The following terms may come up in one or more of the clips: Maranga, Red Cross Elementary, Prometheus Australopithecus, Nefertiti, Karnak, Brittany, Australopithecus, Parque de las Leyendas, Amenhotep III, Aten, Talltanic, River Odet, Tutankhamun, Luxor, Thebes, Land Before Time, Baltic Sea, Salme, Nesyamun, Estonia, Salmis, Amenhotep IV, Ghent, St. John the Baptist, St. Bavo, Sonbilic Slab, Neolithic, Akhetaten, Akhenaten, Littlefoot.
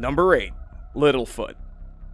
Number 8. Littlefoot.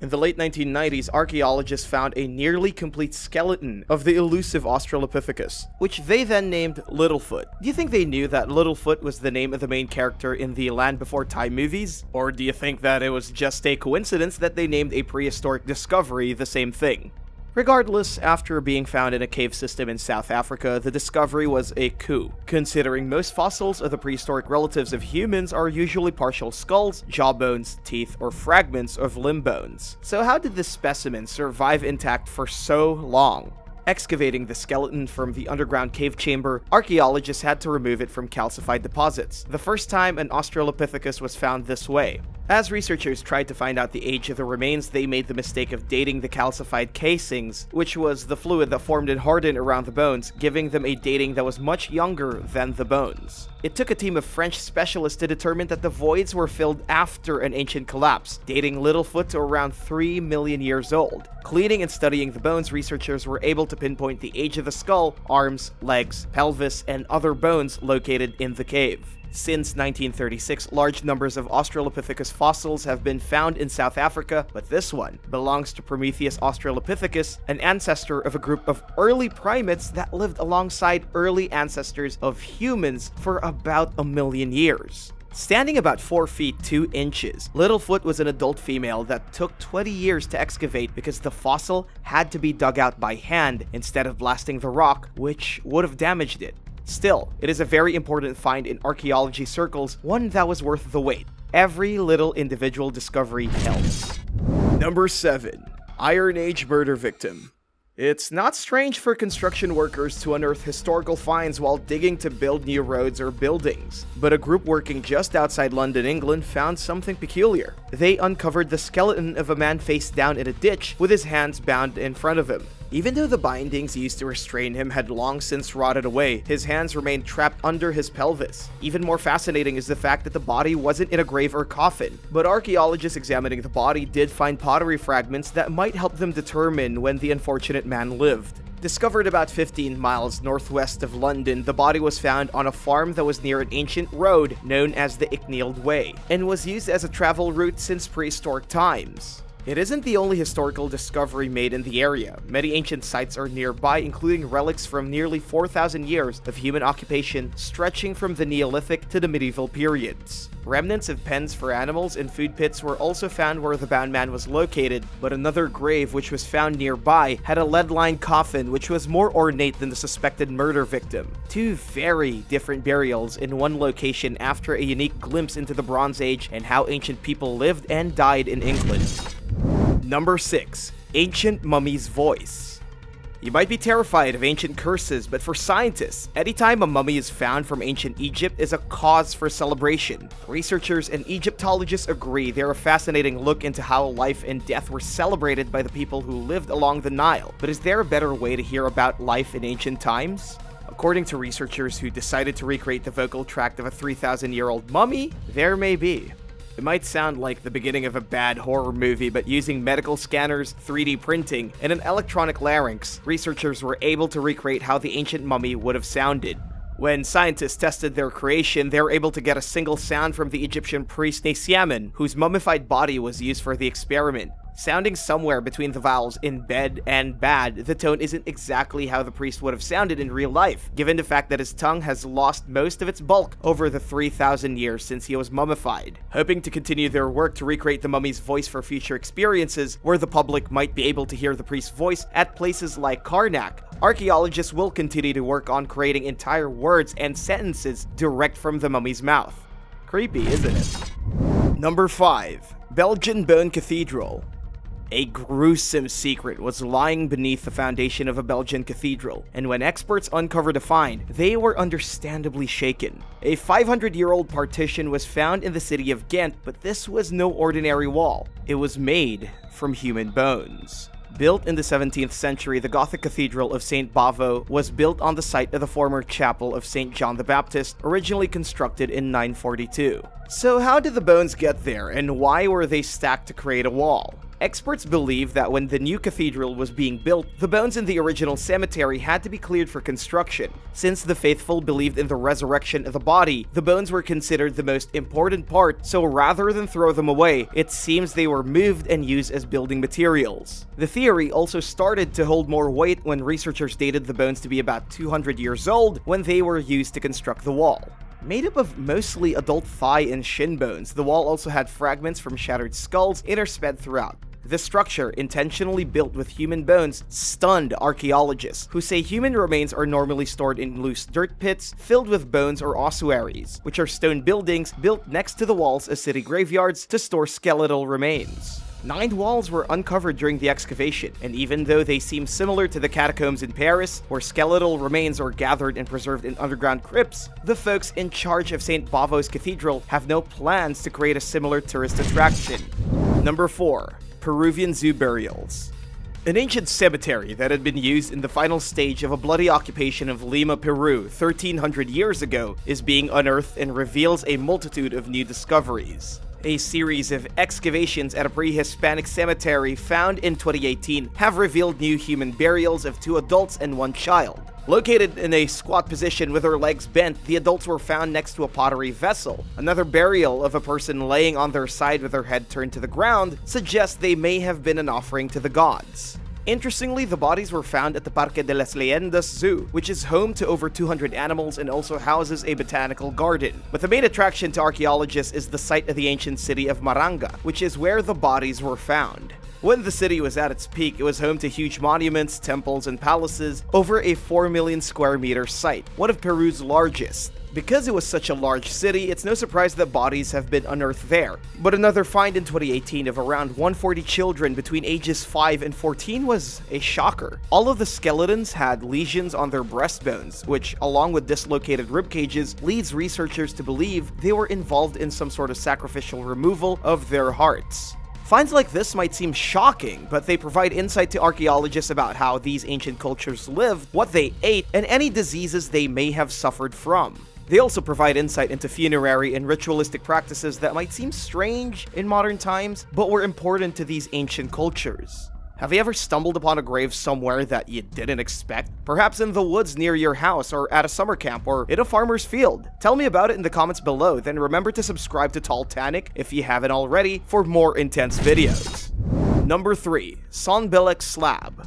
In the late 1990s, archaeologists found a nearly complete skeleton of the elusive Australopithecus, which they then named Littlefoot. Do you think they knew that Littlefoot was the name of the main character in the Land Before Time movies? Or do you think that it was just a coincidence that they named a prehistoric discovery the same thing? Regardless, after being found in a cave system in South Africa, the discovery was a coup, considering most fossils of the prehistoric relatives of humans are usually partial skulls, jawbones, teeth, or fragments of limb bones. So how did this specimen survive intact for so long? Excavating the skeleton from the underground cave chamber, archaeologists had to remove it from calcified deposits, the first time an Australopithecus was found this way. As researchers tried to find out the age of the remains, they made the mistake of dating the calcified casings, which was the fluid that formed and hardened around the bones, giving them a dating that was much younger than the bones. It took a team of French specialists to determine that the voids were filled after an ancient collapse, dating Littlefoot to around 3 million years old. Cleaning and studying the bones, researchers were able to pinpoint the age of the skull, arms, legs, pelvis, and other bones located in the cave. Since 1936, large numbers of Australopithecus fossils have been found in South Africa, but this one belongs to Prometheus Australopithecus, an ancestor of a group of early primates that lived alongside early ancestors of humans for about a million years. Standing about 4 feet 2 inches, Littlefoot was an adult female that took 20 years to excavate because the fossil had to be dug out by hand instead of blasting the rock, which would have damaged it. Still, it is a very important find in archaeology circles, one that was worth the wait. Every little individual discovery helps. Number 7. Iron Age murder victim. It's not strange for construction workers to unearth historical finds while digging to build new roads or buildings, but a group working just outside London, England found something peculiar. They uncovered the skeleton of a man face down in a ditch with his hands bound in front of him. Even though the bindings used to restrain him had long since rotted away, his hands remained trapped under his pelvis. Even more fascinating is the fact that the body wasn't in a grave or coffin, but archaeologists examining the body did find pottery fragments that might help them determine when the unfortunate man lived. Discovered about 15 miles northwest of London, the body was found on a farm that was near an ancient road known as the Icknield Way, and was used as a travel route since prehistoric times. It isn't the only historical discovery made in the area. Many ancient sites are nearby, including relics from nearly 4,000 years of human occupation stretching from the Neolithic to the medieval periods. Remnants of pens for animals and food pits were also found where the bound man was located, but another grave which was found nearby had a lead-lined coffin which was more ornate than the suspected murder victim. Two very different burials in one location after a unique glimpse into the Bronze Age and how ancient people lived and died in England. Number 6. Ancient Mummy's Voice. You might be terrified of ancient curses, but for scientists, anytime a mummy is found from ancient Egypt is a cause for celebration. Researchers and Egyptologists agree they're a fascinating look into how life and death were celebrated by the people who lived along the Nile. But is there a better way to hear about life in ancient times? According to researchers who decided to recreate the vocal tract of a 3,000-year-old mummy, there may be. It might sound like the beginning of a bad horror movie, but using medical scanners, 3D printing, and an electronic larynx, researchers were able to recreate how the ancient mummy would have sounded. When scientists tested their creation, they were able to get a single sound from the Egyptian priest Nesyamun, whose mummified body was used for the experiment. Sounding somewhere between the vowels in bed and bad, the tone isn't exactly how the priest would have sounded in real life, given the fact that his tongue has lost most of its bulk over the 3,000 years since he was mummified. Hoping to continue their work to recreate the mummy's voice for future experiences, where the public might be able to hear the priest's voice at places like Karnak, archaeologists will continue to work on creating entire words and sentences direct from the mummy's mouth. Creepy, isn't it? Number 5. Belgian Bone Cathedral. A gruesome secret was lying beneath the foundation of a Belgian cathedral, and when experts uncovered a find, they were understandably shaken. A 500-year-old partition was found in the city of Ghent, but this was no ordinary wall. It was made from human bones. Built in the 17th century, the Gothic Cathedral of St. Bavo was built on the site of the former chapel of St. John the Baptist, originally constructed in 942. So how did the bones get there, and why were they stacked to create a wall? Experts believe that when the new cathedral was being built, the bones in the original cemetery had to be cleared for construction. Since the faithful believed in the resurrection of the body, the bones were considered the most important part, so rather than throw them away, it seems they were moved and used as building materials. The theory also started to hold more weight when researchers dated the bones to be about 200 years old when they were used to construct the wall. Made up of mostly adult thigh and shin bones, the wall also had fragments from shattered skulls intersped throughout. This structure, intentionally built with human bones, stunned archaeologists, who say human remains are normally stored in loose dirt pits filled with bones or ossuaries, which are stone buildings built next to the walls of city graveyards to store skeletal remains. 9 walls were uncovered during the excavation, and even though they seem similar to the catacombs in Paris, where skeletal remains are gathered and preserved in underground crypts, the folks in charge of St. Bavo's Cathedral have no plans to create a similar tourist attraction. Number 4. Peruvian Zoo Burials. An ancient cemetery that had been used in the final stage of a bloody occupation of Lima, Peru 1300 years ago is being unearthed and reveals a multitude of new discoveries. A series of excavations at a pre-Hispanic cemetery found in 2018 have revealed new human burials of 2 adults and 1 child. Located in a squat position with her legs bent, the adults were found next to a pottery vessel. Another burial of a person laying on their side with their head turned to the ground suggests they may have been an offering to the gods. Interestingly, the bodies were found at the Parque de las Leyendas Zoo, which is home to over 200 animals and also houses a botanical garden. But the main attraction to archaeologists is the site of the ancient city of Maranga, which is where the bodies were found. When the city was at its peak, it was home to huge monuments, temples, and palaces over a 4 million square meter site, one of Peru's largest. Because it was such a large city, it's no surprise that bodies have been unearthed there. But another find in 2018 of around 140 children between ages 5 and 14 was a shocker. All of the skeletons had lesions on their breastbones, which, along with dislocated rib cages, leads researchers to believe they were involved in some sort of sacrificial removal of their hearts. Finds like this might seem shocking, but they provide insight to archaeologists about how these ancient cultures lived, what they ate, and any diseases they may have suffered from. They also provide insight into funerary and ritualistic practices that might seem strange in modern times, but were important to these ancient cultures. Have you ever stumbled upon a grave somewhere that you didn't expect? Perhaps in the woods near your house, or at a summer camp, or in a farmer's field? Tell me about it in the comments below, then remember to subscribe to Talltanic if you haven't already for more intense videos. Number 3. Sonbilic Slab.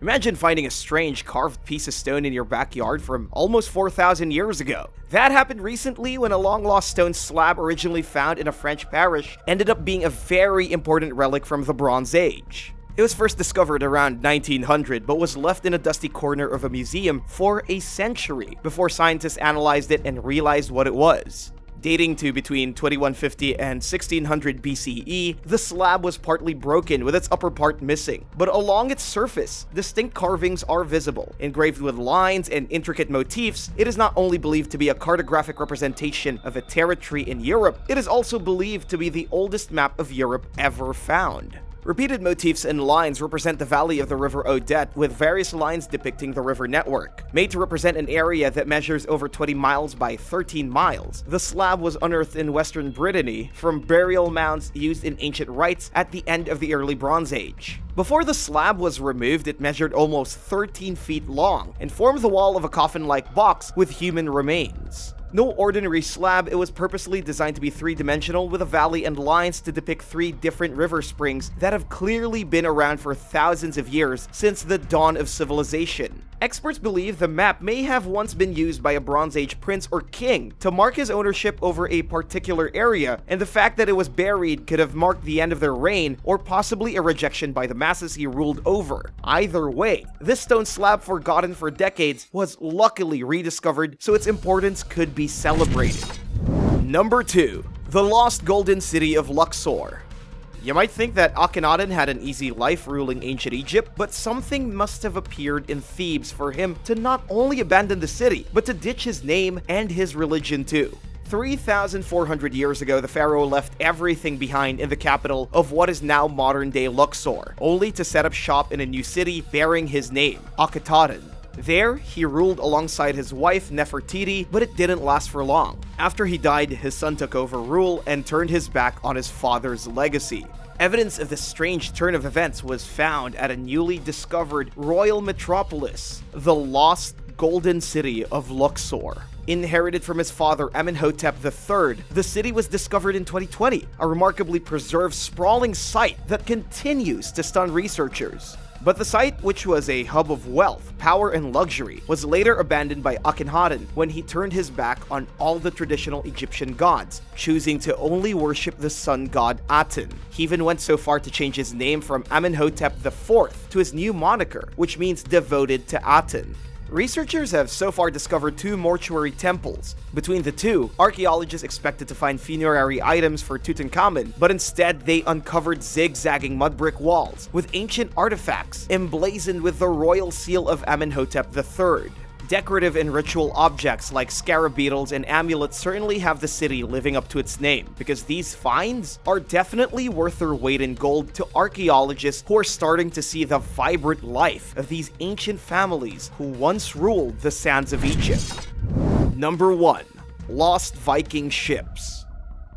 Imagine finding a strange carved piece of stone in your backyard from almost 4,000 years ago. That happened recently when a long-lost stone slab originally found in a French parish ended up being a very important relic from the Bronze Age. It was first discovered around 1900, but was left in a dusty corner of a museum for a century before scientists analyzed it and realized what it was. Dating to between 2150 and 1600 BCE, the slab was partly broken with its upper part missing, but along its surface, distinct carvings are visible. Engraved with lines and intricate motifs, it is not only believed to be a cartographic representation of a territory in Europe, it is also believed to be the oldest map of Europe ever found. Repeated motifs and lines represent the valley of the River Odet, with various lines depicting the river network. Made to represent an area that measures over 20 miles by 13 miles, the slab was unearthed in western Brittany from burial mounds used in ancient rites at the end of the early Bronze Age. Before the slab was removed, it measured almost 13 feet long and formed the wall of a coffin-like box with human remains. No ordinary slab, it was purposely designed to be three-dimensional with a valley and lines to depict 3 different river springs that have clearly been around for thousands of years since the dawn of civilization. Experts believe the map may have once been used by a Bronze Age prince or king to mark his ownership over a particular area, and the fact that it was buried could have marked the end of their reign or possibly a rejection by the masses he ruled over. Either way, this stone slab, forgotten for decades, was luckily rediscovered, so its importance could be celebrated. Number 2. The Lost Golden City of Luxor. You might think that Akhenaten had an easy life ruling ancient Egypt, but something must have appeared in Thebes for him to not only abandon the city, but to ditch his name and his religion too. 3,400 years ago, the pharaoh left everything behind in the capital of what is now modern-day Luxor, only to set up shop in a new city bearing his name, Akhetaten. There, he ruled alongside his wife Nefertiti, but it didn't last for long. After he died, his son took over rule and turned his back on his father's legacy. Evidence of this strange turn of events was found at a newly discovered royal metropolis, the lost golden city of Luxor. Inherited from his father Amenhotep III, the city was discovered in 2020, a remarkably preserved sprawling site that continues to stun researchers. But the site, which was a hub of wealth, power, and luxury, was later abandoned by Akhenaten when he turned his back on all the traditional Egyptian gods, choosing to only worship the sun god Aten. He even went so far to change his name from Amenhotep IV to his new moniker, which means devoted to Aten. Researchers have so far discovered two mortuary temples. Between the two, archaeologists expected to find funerary items for Tutankhamun, but instead they uncovered zigzagging mud brick walls with ancient artifacts emblazoned with the royal seal of Amenhotep III. Decorative and ritual objects like scarab beetles and amulets certainly have the city living up to its name, because these finds are definitely worth their weight in gold to archaeologists who are starting to see the vibrant life of these ancient families who once ruled the sands of Egypt. Number 1. Lost Viking Ships.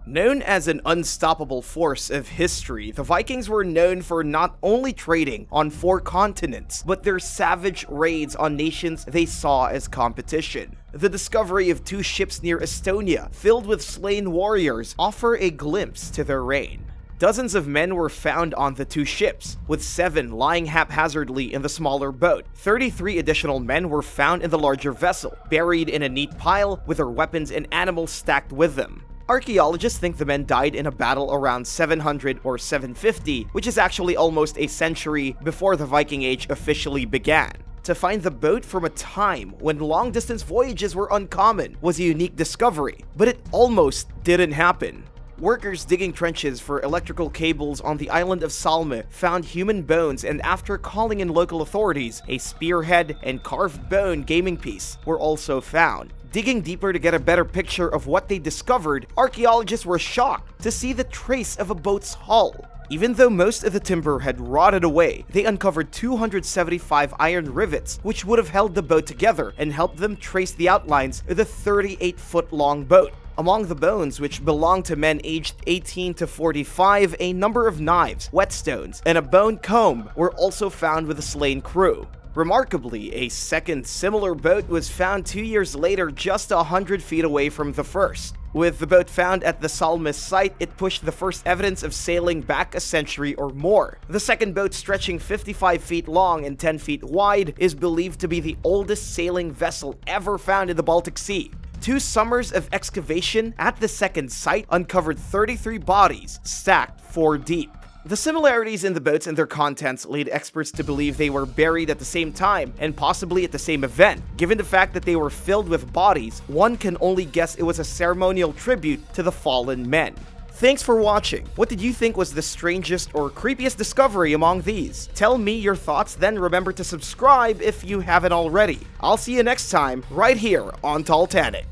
Known as an unstoppable force of history, the Vikings were known for not only trading on four continents, but their savage raids on nations they saw as competition. The discovery of two ships near Estonia, filled with slain warriors, offer a glimpse to their reign. Dozens of men were found on the two ships, with 7 lying haphazardly in the smaller boat. 33 additional men were found in the larger vessel, buried in a neat pile with their weapons and animals stacked with them. Archaeologists think the men died in a battle around 700 or 750, which is actually almost a century before the Viking Age officially began. To find the boat from a time when long-distance voyages were uncommon was a unique discovery, but it almost didn't happen. Workers digging trenches for electrical cables on the island of Salme found human bones, and after calling in local authorities, a spearhead and carved bone gaming piece were also found. Digging deeper to get a better picture of what they discovered, archaeologists were shocked to see the trace of a boat's hull. Even though most of the timber had rotted away, they uncovered 275 iron rivets, which would have held the boat together and helped them trace the outlines of the 38-foot-long boat. Among the bones, which belonged to men aged 18 to 45, a number of knives, whetstones, and a bone comb were also found with the slain crew. Remarkably, a second similar boat was found 2 years later, just 100 feet away from the first. With the boat found at the Salmis site, it pushed the first evidence of sailing back a century or more. The second boat, stretching 55 feet long and 10 feet wide, is believed to be the oldest sailing vessel ever found in the Baltic Sea. 2 summers of excavation at the second site uncovered 33 bodies, stacked 4 deep. The similarities in the boats and their contents lead experts to believe they were buried at the same time and possibly at the same event. Given the fact that they were filled with bodies, one can only guess it was a ceremonial tribute to the fallen men. Thanks for watching. What did you think was the strangest or creepiest discovery among these? Tell me your thoughts, then remember to subscribe if you haven't already. I'll see you next time, right here on Talltanic.